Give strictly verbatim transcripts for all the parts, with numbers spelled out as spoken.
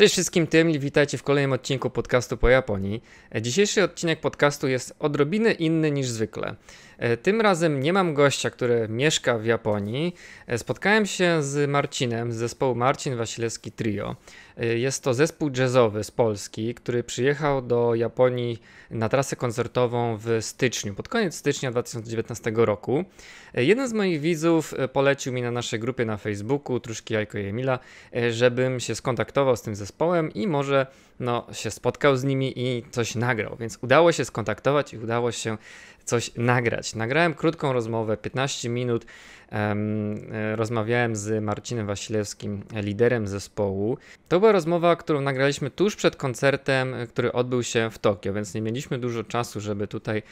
Cześć wszystkim tym i witajcie w kolejnym odcinku podcastu po Japonii. Dzisiejszy odcinek podcastu jest odrobinę inny niż zwykle. Tym razem nie mam gościa, który mieszka w Japonii. Spotkałem się z Marcinem z zespołu Marcin Wasilewski Trio. Jest to zespół jazzowy z Polski, który przyjechał do Japonii na trasę koncertową w styczniu, pod koniec stycznia dwa tysiące dziewiętnastego roku. Jeden z moich widzów polecił mi na naszej grupie na Facebooku, Truszki Jajko i Emila, żebym się skontaktował z tym zespołem i może no, się spotkał z nimi i coś nagrał. Więc udało się skontaktować i udało się coś nagrać. Nagrałem krótką rozmowę, piętnaście minut. Um, rozmawiałem z Marcinem Wasilewskim, liderem zespołu. To była rozmowa, którą nagraliśmy tuż przed koncertem, który odbył się w Tokio, więc nie mieliśmy dużo czasu, żeby tutaj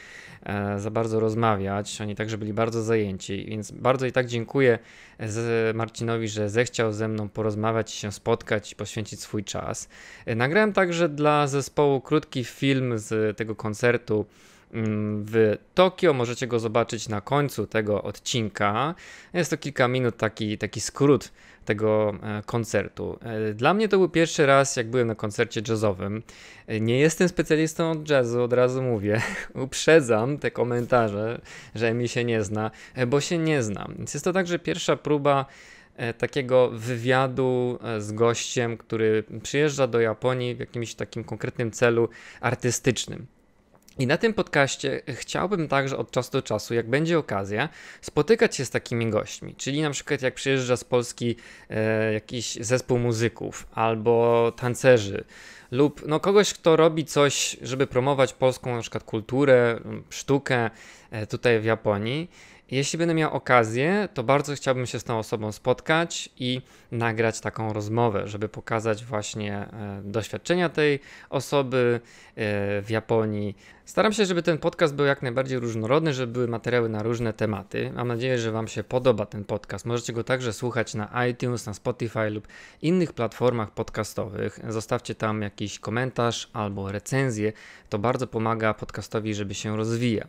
e, za bardzo rozmawiać. Oni także byli bardzo zajęci, więc bardzo i tak dziękuję z Marcinowi, że zechciał ze mną porozmawiać, się spotkać i poświęcić swój czas. E, nagrałem także dla zespołu krótki film z tego koncertu w Tokio. Możecie go zobaczyć na końcu tego odcinka. Jest to kilka minut, taki, taki skrót tego koncertu. Dla mnie to był pierwszy raz, jak byłem na koncercie jazzowym. Nie jestem specjalistą od jazzu, od razu mówię. Uprzedzam te komentarze, że mi się nie zna, bo się nie znam. Więc jest to także pierwsza próba takiego wywiadu z gościem, który przyjeżdża do Japonii w jakimś takim konkretnym celu artystycznym. I na tym podcaście chciałbym także od czasu do czasu, jak będzie okazja, spotykać się z takimi gośćmi, czyli na przykład jak przyjeżdża z Polski e, jakiś zespół muzyków albo tancerzy lub no, kogoś, kto robi coś, żeby promować polską na przykład kulturę, sztukę e, tutaj w Japonii. Jeśli będę miał okazję, to bardzo chciałbym się z tą osobą spotkać i nagrać taką rozmowę, żeby pokazać właśnie doświadczenia tej osoby w Japonii. Staram się, żeby ten podcast był jak najbardziej różnorodny, żeby były materiały na różne tematy. Mam nadzieję, że Wam się podoba ten podcast. Możecie go także słuchać na iTunes, na Spotify lub innych platformach podcastowych. Zostawcie tam jakiś komentarz albo recenzję. To bardzo pomaga podcastowi, żeby się rozwijał.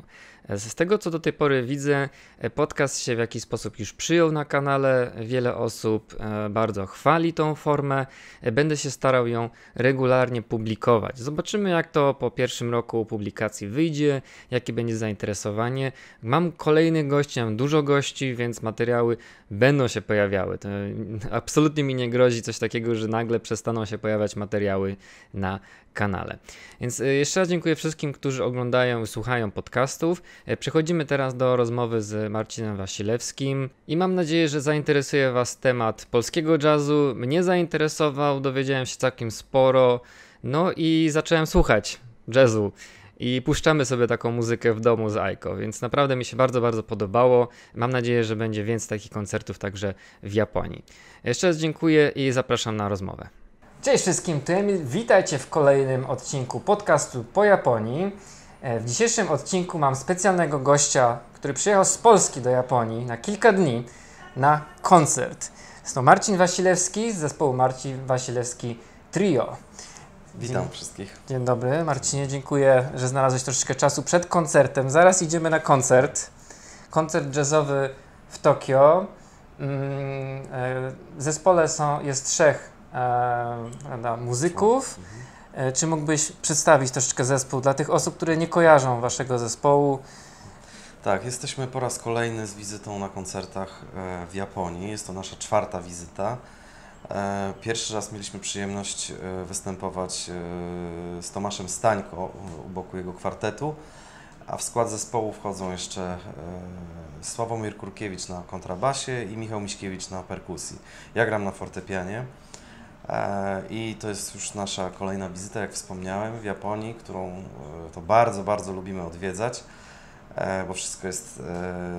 Z tego, co do tej pory widzę, podcast się w jakiś sposób już przyjął na kanale. Wiele osób bardzo chwali tą formę. Będę się starał ją regularnie publikować. Zobaczymy, jak to po pierwszym roku publikacji wyjdzie, jakie będzie zainteresowanie. Mam kolejnych gości, mam dużo gości, więc materiały będą się pojawiały. To absolutnie mi nie grozi coś takiego, że nagle przestaną się pojawiać materiały na kanale. Więc jeszcze raz dziękuję wszystkim, którzy oglądają i słuchają podcastów. Przechodzimy teraz do rozmowy z Marcinem Wasilewskim i mam nadzieję, że zainteresuje Was temat polskiego jazzu. Mnie zainteresował, dowiedziałem się całkiem sporo, no i zacząłem słuchać jazzu. I puszczamy sobie taką muzykę w domu z Aiko, więc naprawdę mi się bardzo, bardzo podobało. Mam nadzieję, że będzie więcej takich koncertów także w Japonii. Jeszcze raz dziękuję i zapraszam na rozmowę. Cześć wszystkim tym, witajcie w kolejnym odcinku podcastu po Japonii. W dzisiejszym odcinku mam specjalnego gościa, który przyjechał z Polski do Japonii na kilka dni na koncert. Jest to Marcin Wasilewski z zespołu Marcin Wasilewski Trio. Witam Dzień, wszystkich. Dzień dobry. Marcinie, dziękuję, że znalazłeś troszeczkę czasu przed koncertem. Zaraz idziemy na koncert. Koncert jazzowy w Tokio. W zespole są, jest trzech e, muzyków. Mhm. Czy mógłbyś przedstawić troszeczkę zespół dla tych osób, które nie kojarzą waszego zespołu? Tak, jesteśmy po raz kolejny z wizytą na koncertach w Japonii. Jest to nasza czwarta wizyta. Pierwszy raz mieliśmy przyjemność występować z Tomaszem Stańko u boku jego kwartetu, a w skład zespołu wchodzą jeszcze Sławomir Kurkiewicz na kontrabasie i Michał Miśkiewicz na perkusji. Ja gram na fortepianie i to jest już nasza kolejna wizyta, jak wspomniałem, w Japonii, którą to bardzo, bardzo lubimy odwiedzać, bo wszystko jest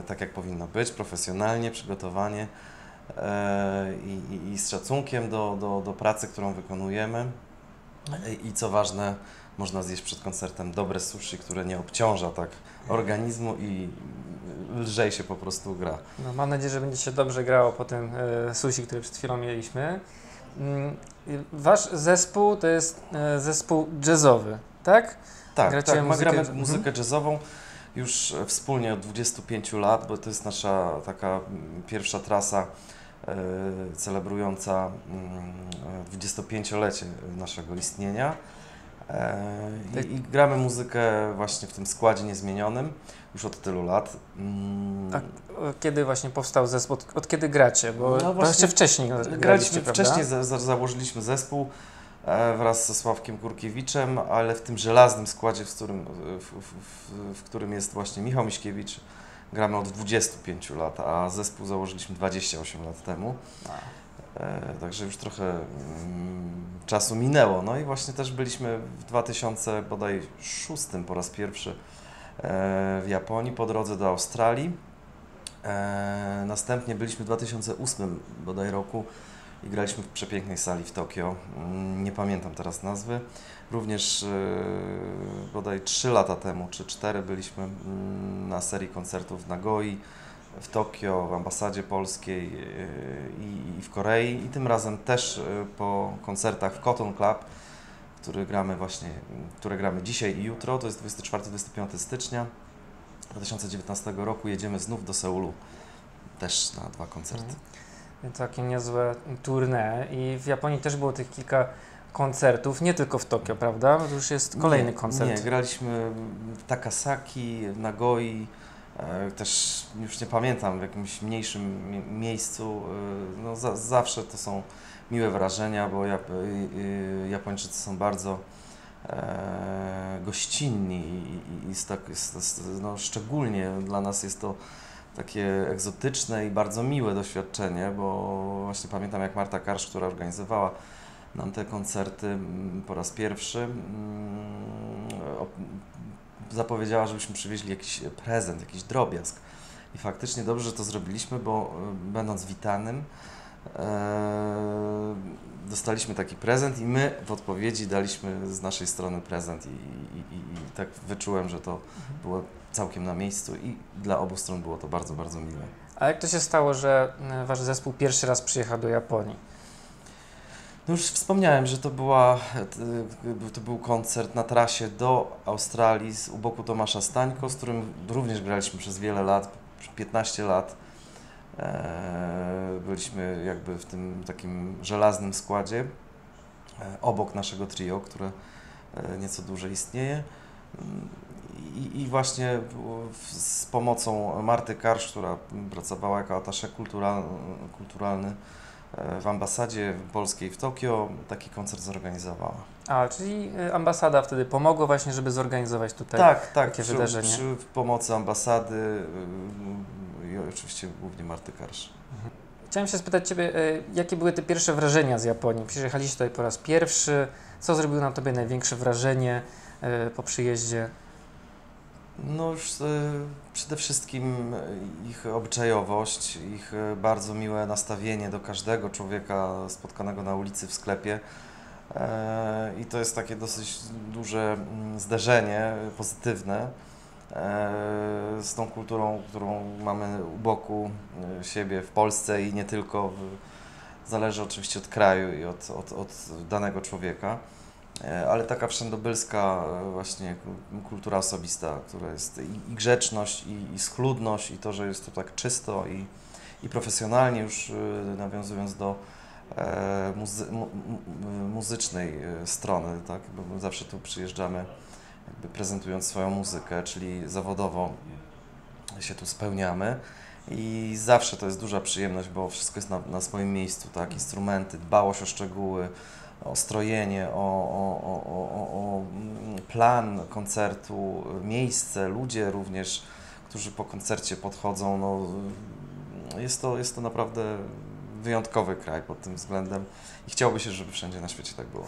tak, jak powinno być, profesjonalnie, przygotowanie. I, i, i z szacunkiem do, do, do pracy, którą wykonujemy I, i co ważne, można zjeść przed koncertem dobre sushi, które nie obciąża tak organizmu i lżej się po prostu gra. No, mam nadzieję, że będzie się dobrze grało po tym sushi, które przed chwilą mieliśmy. Wasz zespół to jest zespół jazzowy, tak? Tak, Gracie tak muzykę... gramy muzykę jazzową. Już wspólnie od dwudziestu pięciu lat, bo to jest nasza taka pierwsza trasa celebrująca dwudziestopięciolecie naszego istnienia. I, I gramy muzykę właśnie w tym składzie niezmienionym już od tylu lat. A kiedy właśnie powstał zespół? Od, od kiedy gracie? Bo no właśnie wcześniej graliście, graliśmy, prawda? Wcześniej za, za, założyliśmy zespół e, wraz ze Sławkiem Kurkiewiczem, ale w tym żelaznym składzie, w którym, w, w, w, w którym jest właśnie Michał Miśkiewicz, gramy od dwudziestu pięciu lat, a zespół założyliśmy dwadzieścia osiem lat temu. E, także już trochę mm, czasu minęło. No i właśnie też byliśmy w dwa tysiące szóstym po raz pierwszy e, w Japonii, po drodze do Australii. E, następnie byliśmy w dwa tysiące ósmym bodaj roku i graliśmy w przepięknej sali w Tokio. Nie pamiętam teraz nazwy. Również e, bodaj trzy lata temu, czy cztery, byliśmy na serii koncertów w Nagoi, w Tokio, w ambasadzie polskiej i w Korei, i tym razem też po koncertach w Cotton Club, który gramy właśnie, które gramy dzisiaj i jutro, to jest dwudziestego czwartego do dwudziestego piątego stycznia dwa tysiące dziewiętnastego roku, jedziemy znów do Seulu, też na dwa koncerty. Takie niezłe tournée, i w Japonii też było tych kilka koncertów, nie tylko w Tokio, prawda? To już jest kolejny nie, koncert. Nie, graliśmy w Takasaki, w Nagoi, też już nie pamiętam, w jakimś mniejszym miejscu. No, za, zawsze to są miłe wrażenia, bo Jap Japończycy są bardzo e, gościnni i, i, i tak, no, szczególnie dla nas jest to takie egzotyczne i bardzo miłe doświadczenie, bo właśnie pamiętam, jak Marta Karsz, która organizowała nam te koncerty po raz pierwszy, mm, o, zapowiedziała, żebyśmy przywieźli jakiś prezent, jakiś drobiazg. I faktycznie dobrze, że to zrobiliśmy, bo będąc witanym, e, dostaliśmy taki prezent i my w odpowiedzi daliśmy z naszej strony prezent i, i, i, i tak wyczułem, że to było całkiem na miejscu i dla obu stron było to bardzo, bardzo miłe. A jak to się stało, że wasz zespół pierwszy raz przyjechał do Japonii? No już wspomniałem, że to, była, to był koncert na trasie do Australii z u boku Tomasza Stańko, z którym również graliśmy przez wiele lat, piętnaście lat. Byliśmy jakby w tym takim żelaznym składzie obok naszego trio, które nieco dłużej istnieje. I, i właśnie z pomocą Marty Karsz, która pracowała jako attaché kulturalny w ambasadzie polskiej w Tokio, taki koncert zorganizowała. A, czyli ambasada wtedy pomogła właśnie, żeby zorganizować tutaj tak, tak, takie przy, wydarzenie? Tak, przy pomocy ambasady i oczywiście głównie Marty Karsz. Mhm. Chciałem się spytać Ciebie, jakie były te pierwsze wrażenia z Japonii? Przyjechaliście tutaj po raz pierwszy, co zrobiło na Tobie największe wrażenie po przyjeździe? No już przede wszystkim ich obyczajowość, ich bardzo miłe nastawienie do każdego człowieka spotkanego na ulicy, w sklepie, i to jest takie dosyć duże zderzenie pozytywne z tą kulturą, którą mamy u boku siebie w Polsce i nie tylko, w, zależy oczywiście od kraju i od, od, od danego człowieka. Ale taka wszędobylska właśnie kultura osobista, która jest i grzeczność, i, i schludność, i to, że jest to tak czysto i, i profesjonalnie, już nawiązując do muzy mu muzycznej strony, tak? Bo zawsze tu przyjeżdżamy jakby prezentując swoją muzykę, czyli zawodowo się tu spełniamy i zawsze to jest duża przyjemność, bo wszystko jest na, na swoim miejscu, tak? Instrumenty, dbałość o szczegóły, o strojenie, o, o, o, o plan koncertu, miejsce, ludzie również, którzy po koncercie podchodzą. No, jest to, jest to naprawdę wyjątkowy kraj pod tym względem i chciałoby się, żeby wszędzie na świecie tak było.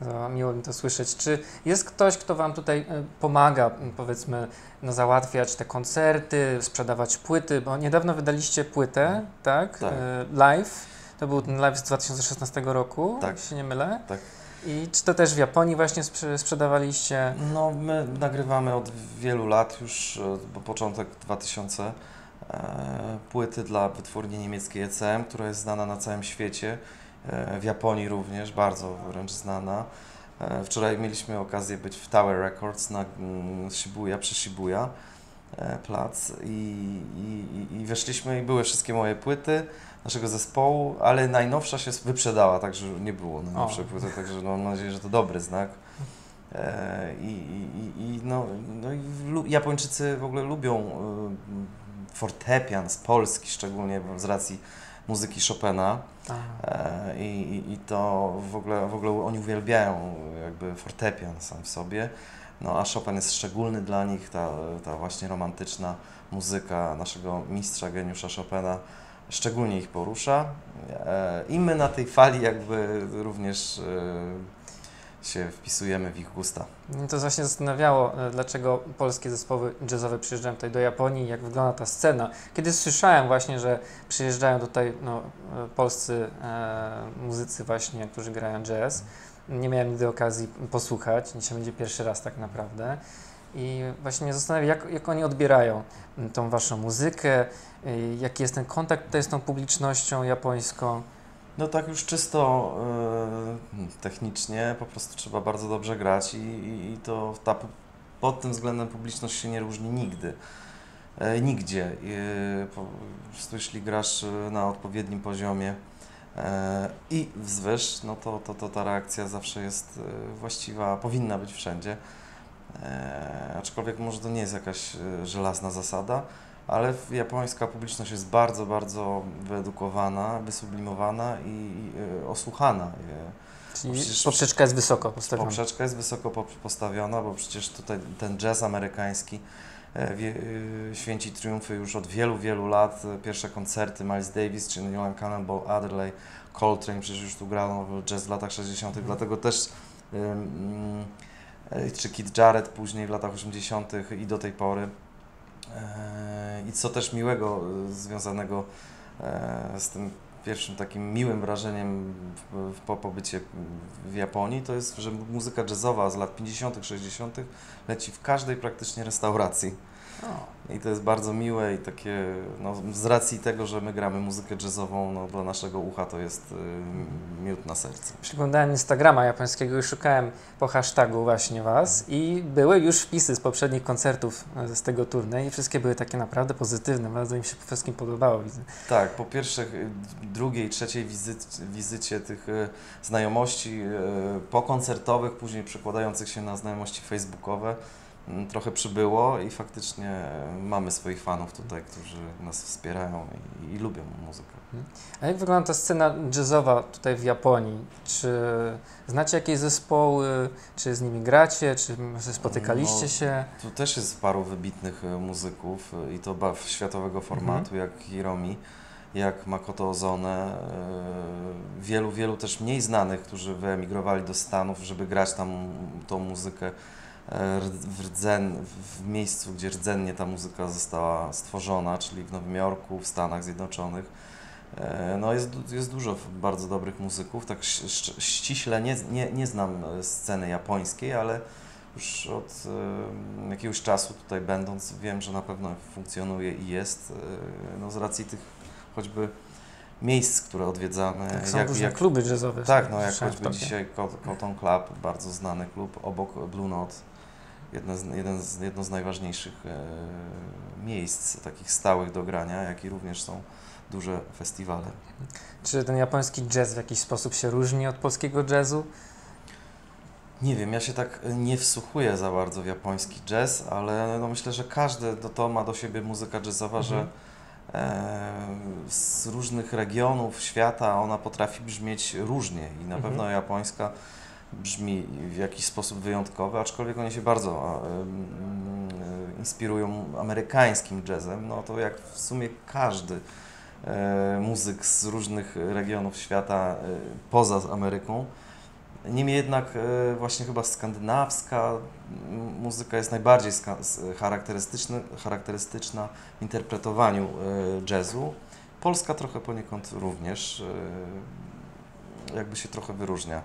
No, miło mi to słyszeć. Czy jest ktoś, kto Wam tutaj pomaga, powiedzmy, no, załatwiać te koncerty, sprzedawać płyty? Bo niedawno wydaliście płytę, tak? Tak. Live. To był ten live z dwa tysiące szesnastego roku, tak, jeśli się nie mylę. Tak. I czy to też w Japonii właśnie sprzedawaliście? No, my nagrywamy od wielu lat, już po początek dwutysięcznych, e, płyty dla wytwórni niemieckiej E C M, która jest znana na całym świecie, e, w Japonii również, bardzo wręcz znana. E, wczoraj mieliśmy okazję być w Tower Records na m, Shibuya, przy Shibuya. plac i, i, i weszliśmy i były wszystkie moje płyty naszego zespołu, ale najnowsza się wyprzedała, także nie było najnowszej płyty, także no, mam nadzieję, że to dobry znak. I, i, i, no, no i Japończycy w ogóle lubią fortepian z Polski, szczególnie z racji muzyki Chopina. I, i, i to w ogóle, w ogóle oni uwielbiają jakby fortepian sam w sobie. No a Chopin jest szczególny dla nich, ta, ta właśnie romantyczna muzyka naszego mistrza, geniusza Chopina szczególnie ich porusza. I my na tej fali jakby również się wpisujemy w ich gusta. Mnie to właśnie zastanawiało, dlaczego polskie zespoły jazzowe przyjeżdżają tutaj do Japonii, jak wygląda ta scena. Kiedy słyszałem właśnie, że przyjeżdżają tutaj no, polscy e, muzycy właśnie, którzy grają jazz, nie miałem nigdy okazji posłuchać, dzisiaj będzie pierwszy raz tak naprawdę. I właśnie mnie zastanawia, jak, jak oni odbierają tą waszą muzykę, jaki jest ten kontakt tutaj z tą publicznością japońską. No tak już czysto yy, technicznie, po prostu trzeba bardzo dobrze grać i, i, i to ta, pod tym względem publiczność się nie różni nigdy, e, nigdzie. E, po prostu jeśli grasz na odpowiednim poziomie e, i wzwyż, no to, to, to ta reakcja zawsze jest właściwa, powinna być wszędzie. E, aczkolwiek może to nie jest jakaś żelazna zasada. Ale japońska publiczność jest bardzo, bardzo wyedukowana, wysublimowana i osłuchana. Czyli przecież poprzeczka jest wysoko postawiona. Poprzeczka jest wysoko postawiona, bo przecież tutaj ten jazz amerykański święci triumfy już od wielu, wielu lat. Pierwsze koncerty Miles Davis czy Cannonball Adderley, Coltrane, przecież już tu grano jazz w latach sześćdziesiątych, mm. dlatego też um, czy Keith Jarrett później w latach osiemdziesiątych i do tej pory. I co też miłego związanego z tym pierwszym takim miłym wrażeniem po pobycie w Japonii, to jest, że muzyka jazzowa z lat pięćdziesiątych, sześćdziesiątych leci w każdej praktycznie restauracji. I to jest bardzo miłe i takie, no, z racji tego, że my gramy muzykę jazzową, no, dla naszego ucha to jest y, miód na sercu. Przyglądałem Instagrama japońskiego i szukałem po hashtagu właśnie Was i były już wpisy z poprzednich koncertów z tego turnieju i wszystkie były takie naprawdę pozytywne, bardzo im się wszystkim podobało. Widzę. Tak, po pierwszej, drugiej, trzeciej wizycie, wizycie tych znajomości pokoncertowych, później przekładających się na znajomości facebookowe, trochę przybyło i faktycznie mamy swoich fanów tutaj, którzy nas wspierają i, i lubią muzykę. A jak wygląda ta scena jazzowa tutaj w Japonii? Czy znacie jakieś zespoły? Czy z nimi gracie? Czy spotykaliście się? No, tu też jest paru wybitnych muzyków i to baw światowego formatu, mhm. jak Hiromi, jak Makoto Ozone. Wielu, wielu też mniej znanych, którzy wyemigrowali do Stanów, żeby grać tam tą muzykę w rdzen, w miejscu, gdzie rdzennie ta muzyka została stworzona, czyli w Nowym Jorku, w Stanach Zjednoczonych. No jest, jest dużo bardzo dobrych muzyków, tak ściśle nie, nie, nie znam sceny japońskiej, ale już od jakiegoś czasu tutaj będąc wiem, że na pewno funkcjonuje i jest, no z racji tych choćby miejsc, które odwiedzamy. Tak, są jak, różne jak, kluby jazzowe. Tak, no jak choćby dzisiaj Cotton Club, bardzo znany klub, obok Blue Note, jedno z, jeden z, jedno z najważniejszych e, miejsc takich stałych do grania, jak i również są duże festiwale. Czy ten japoński jazz w jakiś sposób się różni od polskiego jazzu? Nie wiem, ja się tak nie wsłuchuję za bardzo w japoński jazz, ale no myślę, że każdy to ma do siebie muzyka jazzowa, mhm. że z różnych regionów świata ona potrafi brzmieć różnie i na pewno mhm. japońska brzmi w jakiś sposób wyjątkowy, aczkolwiek oni się bardzo e, inspirują amerykańskim jazzem, no to jak w sumie każdy e, muzyk z różnych regionów świata e, poza Ameryką. Niemniej jednak e, właśnie chyba skandynawska muzyka jest najbardziej charakterystyczna w interpretowaniu e, jazzu. Polska trochę poniekąd również e, jakby się trochę wyróżnia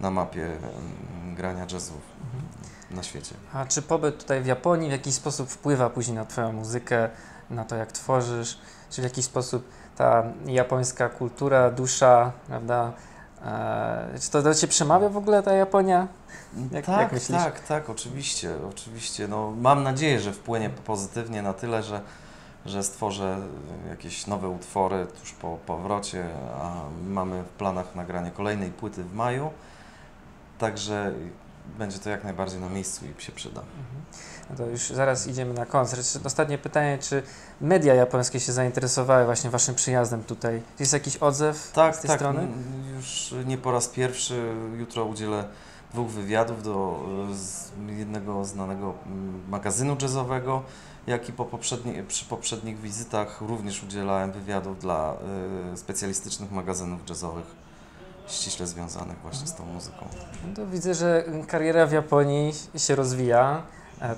na mapie e, grania jazzu mhm. na świecie. A czy pobyt tutaj w Japonii w jakiś sposób wpływa później na Twoją muzykę, na to jak tworzysz? Czy w jakiś sposób ta japońska kultura, dusza, prawda? E, czy to do Ciebie przemawia w ogóle ta Japonia? Jak, tak, jak myślisz? tak, tak, oczywiście, oczywiście. No, mam nadzieję, że wpłynie pozytywnie na tyle, że, że stworzę jakieś nowe utwory tuż po powrocie, a mamy w planach nagranie kolejnej płyty w maju, także będzie to jak najbardziej na miejscu i się przyda. No to już zaraz idziemy na koncert. Ostatnie pytanie, czy media japońskie się zainteresowały właśnie Waszym przyjazdem tutaj? Jest jakiś odzew tak, z tej tak, strony? Tak, już nie po raz pierwszy. Jutro udzielę dwóch wywiadów do z jednego znanego magazynu jazzowego, jak i po poprzedni, przy poprzednich wizytach również udzielałem wywiadów dla y, specjalistycznych magazynów jazzowych, ściśle związanych właśnie z tą muzyką. No to widzę, że kariera w Japonii się rozwija.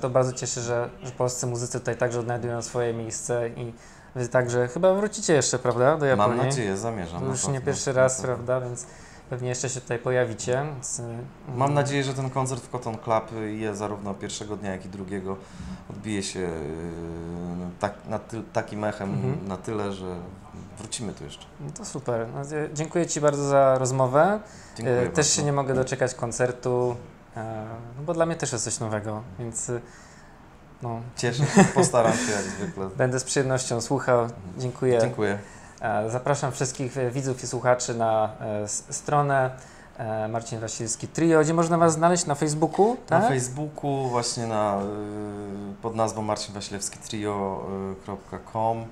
To bardzo cieszę, że, że polscy muzycy tutaj także odnajdują swoje miejsce i wy także chyba wrócicie jeszcze, prawda, do Japonii? Mam nadzieję, zamierzam. To już nie pierwszy raz, prawda, więc pewnie jeszcze się tutaj pojawicie. Więc... Mam nadzieję, że ten koncert w Cotton Club je zarówno pierwszego dnia, jak i drugiego odbije się tak, na ty, takim echem mhm. na tyle, że wrócimy tu jeszcze. No to super. No, dziękuję Ci bardzo za rozmowę. Dziękuję Też bardzo. Się nie mogę doczekać koncertu, no bo dla mnie też jest coś nowego, więc no. Cieszę się, postaram się jak zwykle. Będę z przyjemnością słuchał. Dziękuję. Dziękuję. Zapraszam wszystkich widzów i słuchaczy na stronę Marcin Wasilewski Trio, gdzie można Was znaleźć na Facebooku, tak? Na Facebooku, właśnie na, pod nazwą marcin wasilewski trio kropka com.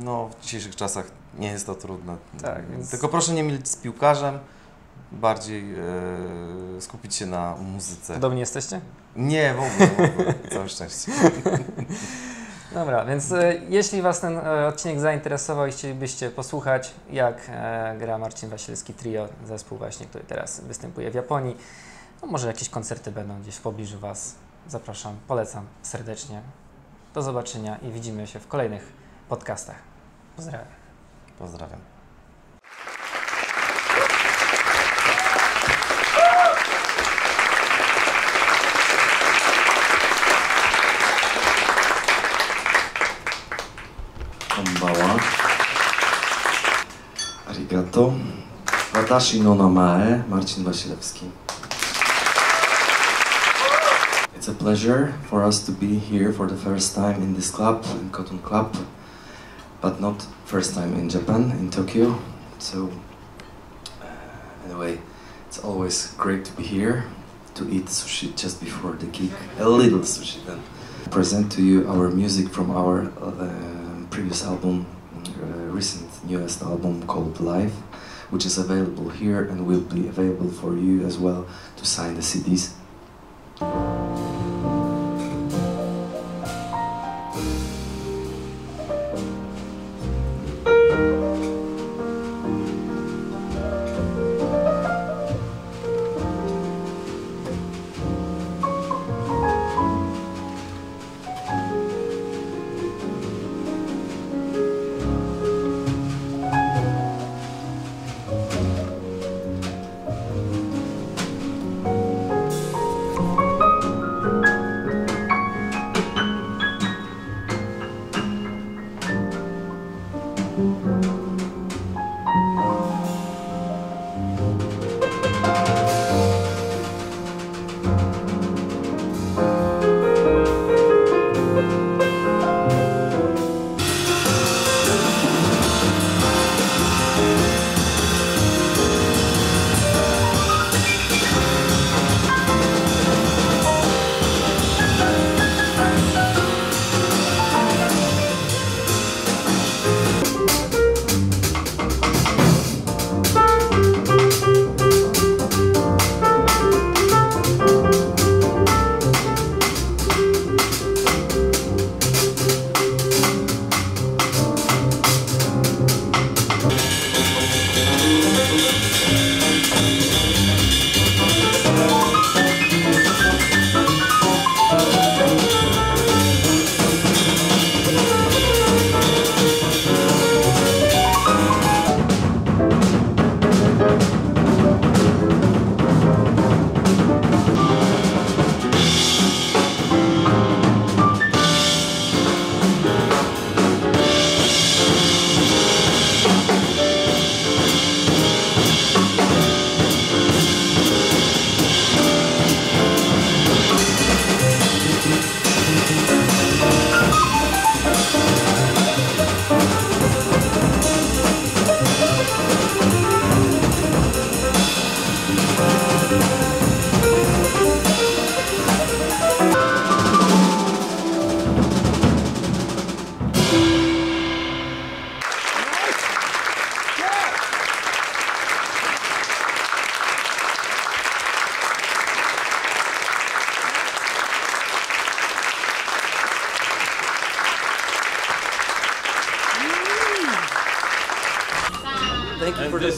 No, w dzisiejszych czasach nie jest to trudne. Tak, więc... Tylko proszę nie mylić z piłkarzem, bardziej e, skupić się na muzyce. Podobnie jesteście? Nie, w ogóle, w ogóle. Całe szczęście. Dobra, więc e, jeśli Was ten e, odcinek zainteresował i chcielibyście posłuchać, jak e, gra Marcin Wasilewski Trio, zespół właśnie, który teraz występuje w Japonii, no może jakieś koncerty będą gdzieś w pobliżu Was. Zapraszam, polecam serdecznie. Do zobaczenia i widzimy się w kolejnych podcastach. Pozdrawiam. Pozdrawiam. Konbanwa. Arigato. Watashi no namae, Marcin Wasilewski. It's a pleasure for us to be here for the first time in this club, in Cotton Club. But not first time in Japan, in Tokyo. So uh, anyway, it's always great to be here, to eat sushi just before the gig, a little sushi then. Present to you our music from our uh, previous album, uh, recent newest album called Live, which is available here and will be available for you as well to sign the C Ds.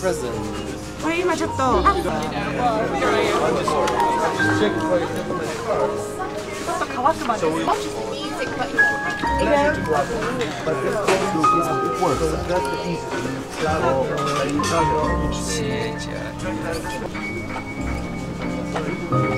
present. Hey,